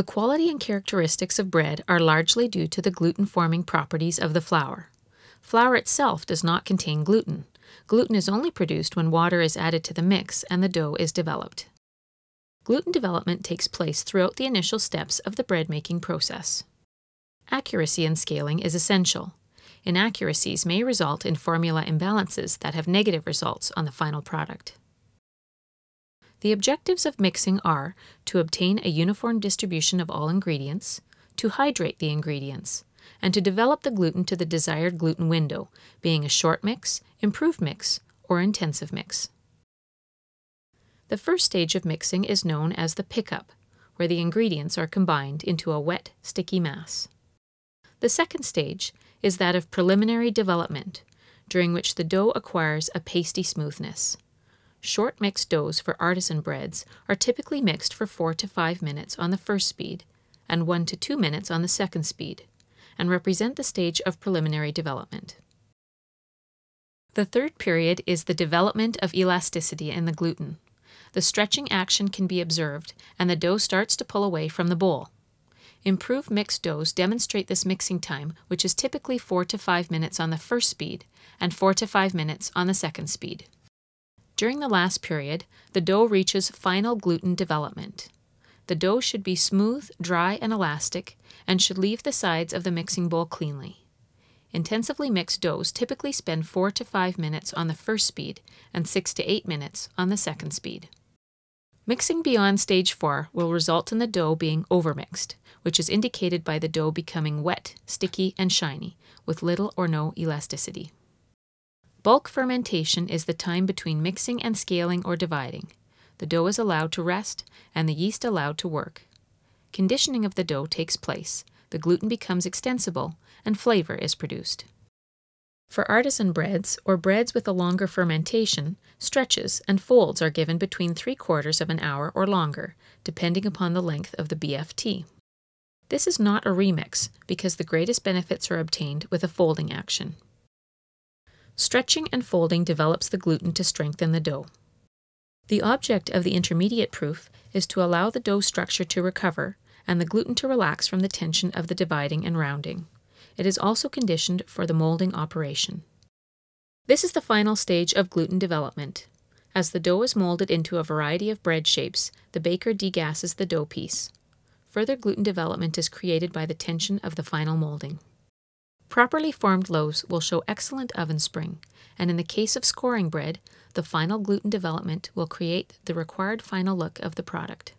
The quality and characteristics of bread are largely due to the gluten-forming properties of the flour. Flour itself does not contain gluten. Gluten is only produced when water is added to the mix and the dough is developed. Gluten development takes place throughout the initial steps of the bread-making process. Accuracy in scaling is essential. Inaccuracies may result in formula imbalances that have negative results on the final product. The objectives of mixing are to obtain a uniform distribution of all ingredients, to hydrate the ingredients, and to develop the gluten to the desired gluten window, being a short mix, improved mix, or intensive mix. The first stage of mixing is known as the pickup, where the ingredients are combined into a wet, sticky mass. The second stage is that of preliminary development, during which the dough acquires a pasty smoothness. Short mixed doughs for artisan breads are typically mixed for 4 to 5 minutes on the first speed and 1 to 2 minutes on the second speed, and represent the stage of preliminary development. The third period is the development of elasticity in the gluten. The stretching action can be observed, and the dough starts to pull away from the bowl. Improved mixed doughs demonstrate this mixing time, which is typically 4 to 5 minutes on the first speed and 4 to 5 minutes on the second speed. During the last period, the dough reaches final gluten development. The dough should be smooth, dry, and elastic, and should leave the sides of the mixing bowl cleanly. Intensively mixed doughs typically spend 4 to 5 minutes on the first speed and 6 to 8 minutes on the second speed. Mixing beyond stage 4 will result in the dough being overmixed, which is indicated by the dough becoming wet, sticky, and shiny, with little or no elasticity. Bulk fermentation is the time between mixing and scaling or dividing. The dough is allowed to rest and the yeast allowed to work. Conditioning of the dough takes place, the gluten becomes extensible, and flavor is produced. For artisan breads, or breads with a longer fermentation, stretches and folds are given between 3/4 of an hour or longer, depending upon the length of the BFT. This is not a remix, because the greatest benefits are obtained with a folding action. Stretching and folding develops the gluten to strengthen the dough. The object of the intermediate proof is to allow the dough structure to recover and the gluten to relax from the tension of the dividing and rounding. It is also conditioned for the molding operation. This is the final stage of gluten development. As the dough is molded into a variety of bread shapes, the baker degasses the dough piece. Further gluten development is created by the tension of the final molding. Properly formed loaves will show excellent oven spring, and in the case of scoring bread, the final gluten development will create the required final look of the product.